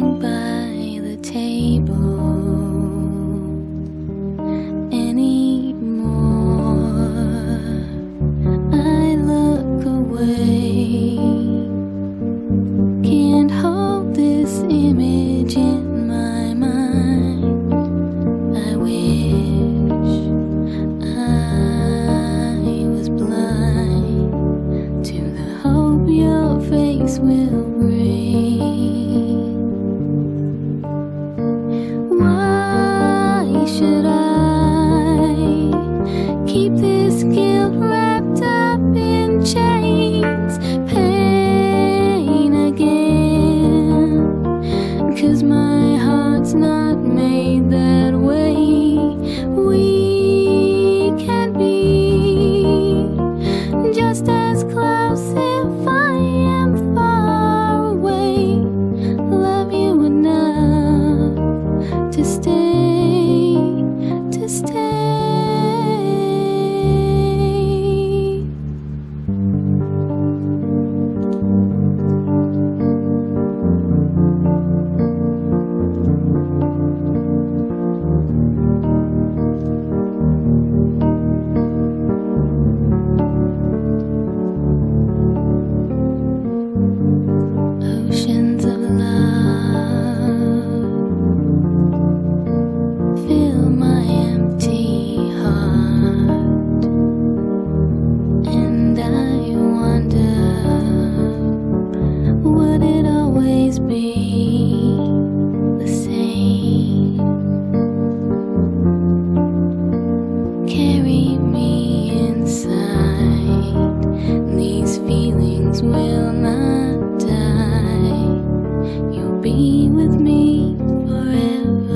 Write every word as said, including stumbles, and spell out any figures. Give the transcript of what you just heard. sitting by the table anymore. I look away, can't hold this image in my mind. I wish I was blind to the hope your face will bring. Should I keep this guilt wrapped up in chains, pain again? 'Cause my heart's not made that way. We can be just as close if I am far away. Love you enough to stay. Be with me forever.